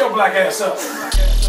your black ass up.